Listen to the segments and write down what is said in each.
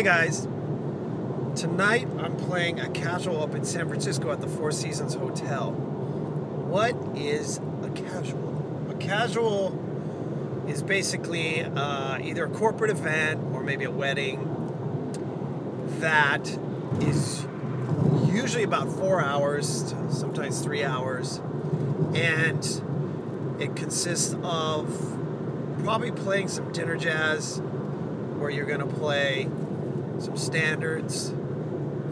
Hey guys, tonight I'm playing a casual up in San Francisco at the Four Seasons Hotel. What is a casual? A casual is basically either a corporate event or maybe a wedding that is usually about 4 hours, sometimes 3 hours, and it consists of probably playing some dinner jazz where you're going to play some standards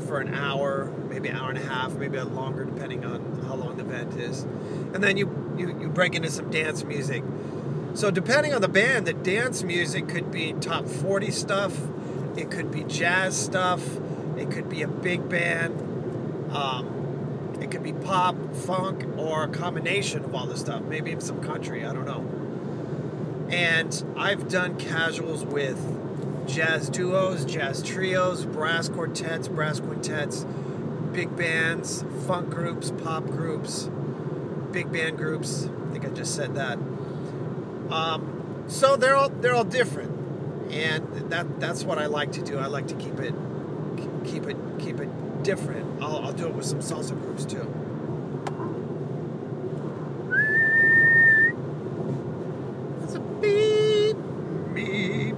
for an hour, maybe an hour and a half, maybe a longer, depending on how long the event is. And then you break into some dance music. So depending on the band, the dance music could be top 40 stuff, it could be jazz stuff, it could be a big band, it could be pop, funk, or a combination of all this stuff. Maybe in some country, I don't know. And I've done casuals with jazz duos, jazz trios, brass quartets, brass quintets, big bands, funk groups, pop groups, big band groups. I think I just said that. So they're all different, and that's what I like to do. I like to keep it different. I'll do it with some salsa groups too. That's a beep, beep.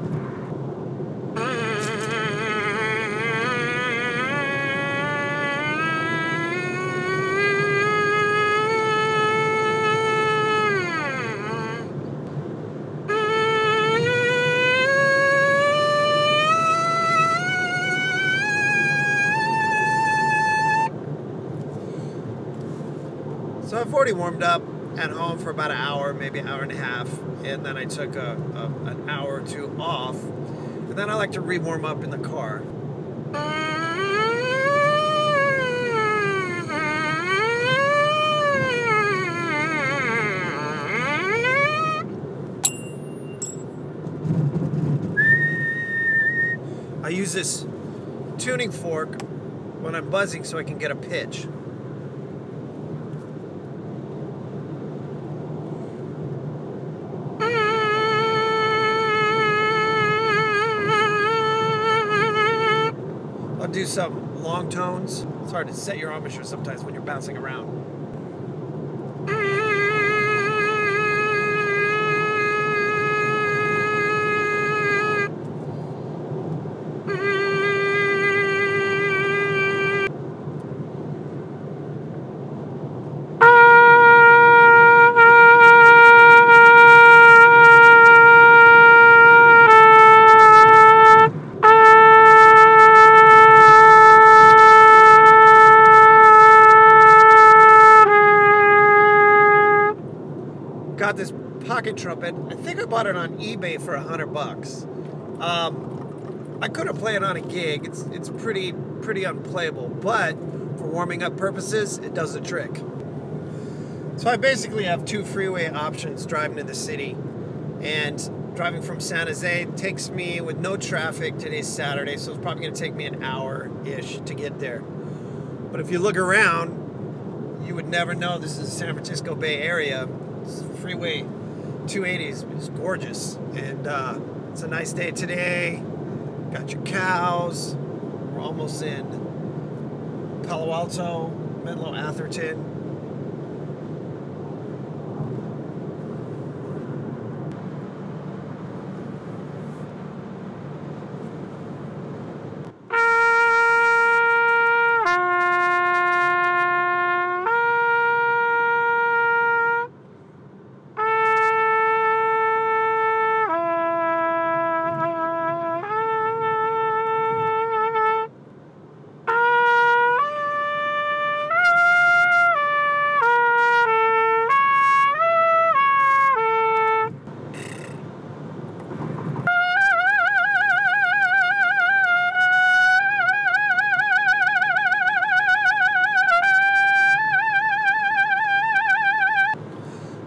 So I've already warmed up at home for about an hour, maybe an hour and a half, and then I took an hour or two off, and then I like to re-warm up in the car. I use this tuning fork when I'm buzzing so I can get a pitch. Do some long tones. It's hard to set your embouchure sometimes when you're bouncing around. Got this pocket trumpet. I think I bought it on eBay for $100. I couldn't play it on a gig. It's pretty unplayable, but for warming up purposes, it does the trick. So I basically have two freeway options driving to the city, and driving from San Jose takes me, with no traffic, today's Saturday, so it's probably gonna take me an hour-ish to get there. But if you look around, you would never know this is the San Francisco Bay Area. Freeway 280 is gorgeous, and it's a nice day today. Got your cows. We're almost in Palo Alto, Menlo Atherton.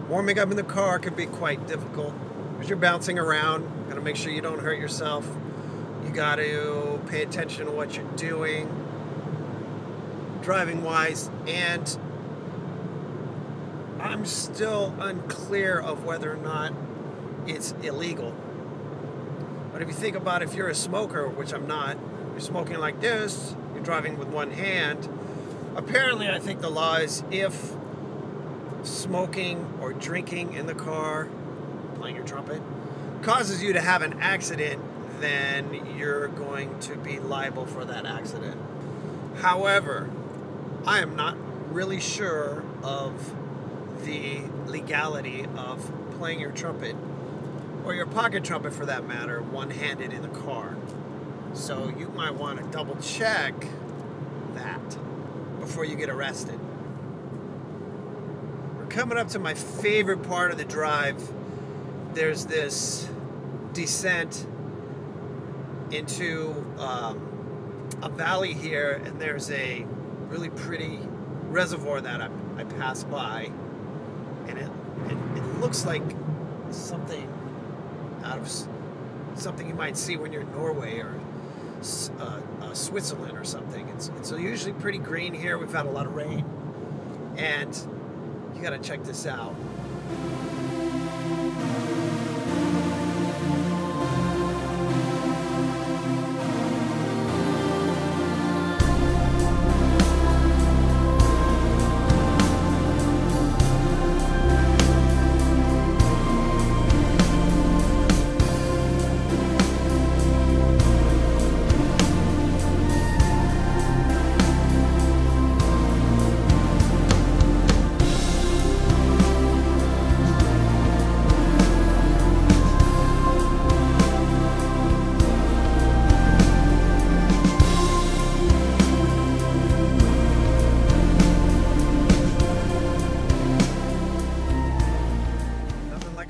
Warming up in the car can be quite difficult because you're bouncing around. You gotta make sure you don't hurt yourself. You gotta pay attention to what you're doing, driving wise, and I'm still unclear of whether or not it's illegal. But if you think about, if you're a smoker, which I'm not, you're smoking like this, you're driving with one hand. Apparently, I think the law is if smoking or drinking in the car, playing your trumpet, causes you to have an accident, then you're going to be liable for that accident. However, I am not really sure of the legality of playing your trumpet, or your pocket trumpet for that matter, one-handed in the car. So you might want to double check that before you get arrested. We're coming up to my favorite part of the drive. There's this descent into a valley here, and there's a really pretty reservoir that I passed by, and it looks like something out of something you might see when you're in Norway or Switzerland or something. It's usually pretty green here. We've had a lot of rain, and you gotta check this out.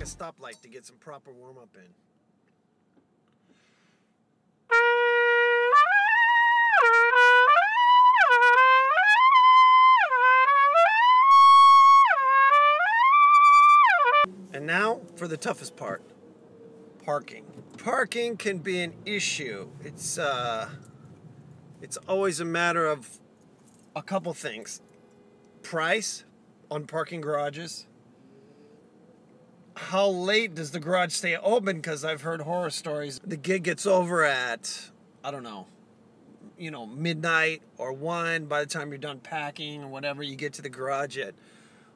Stoplight to get some proper warm-up in. And now for the toughest part, parking. Parking can be an issue. It's always a matter of a couple things. Price on parking garages. How late does the garage stay open? Because I've heard horror stories. The gig gets over at, I don't know, you know, midnight or 1. By the time you're done packing or whatever, you get to the garage at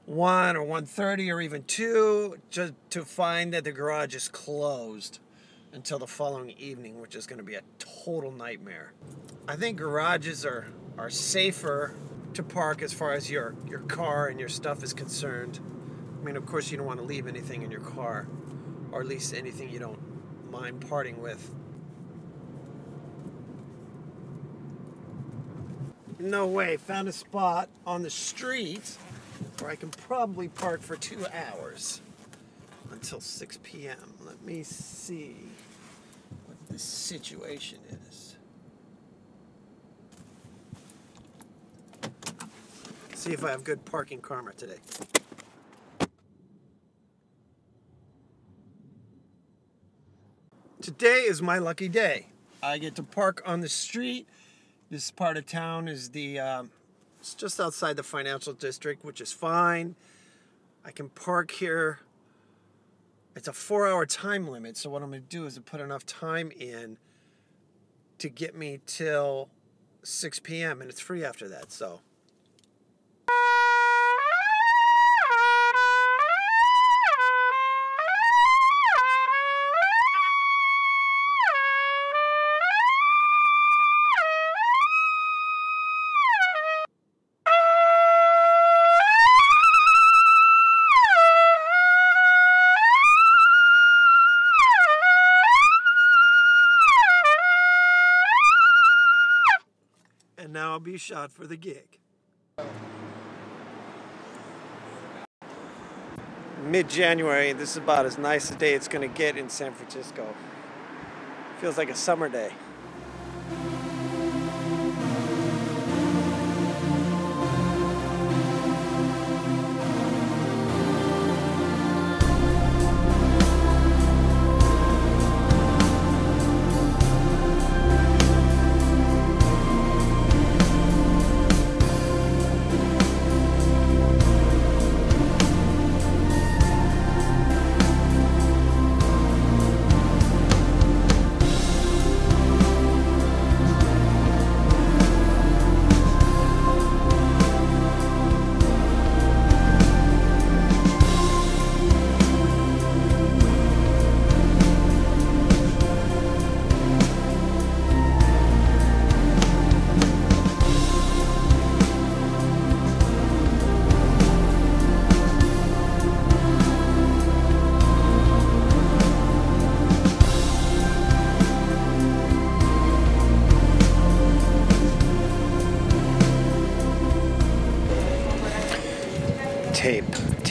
1 or 1:30 or even 2, just to find that the garage is closed until the following evening, which is going to be a total nightmare. I think garages are safer to park as far as your car and your stuff is concerned. I mean, of course, you don't want to leave anything in your car, or at least anything you don't mind parting with. No way, found a spot on the street where I can probably park for 2 hours until 6 p.m. Let me see what this situation is. See if I have good parking karma today. Today is my lucky day. I get to park on the street. This part of town is it's just outside the financial district, which is fine. I can park here. It's a 4-hour time limit, so what I'm gonna do is put enough time in to get me till 6 p.m. and it's free after that, so. And now I'll be shot for the gig. Mid-January, this is about as nice a day it's gonna get in San Francisco. Feels like a summer day.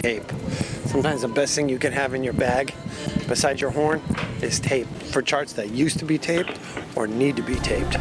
tape. Sometimes the best thing you can have in your bag, besides your horn, is tape for charts that used to be taped or need to be taped.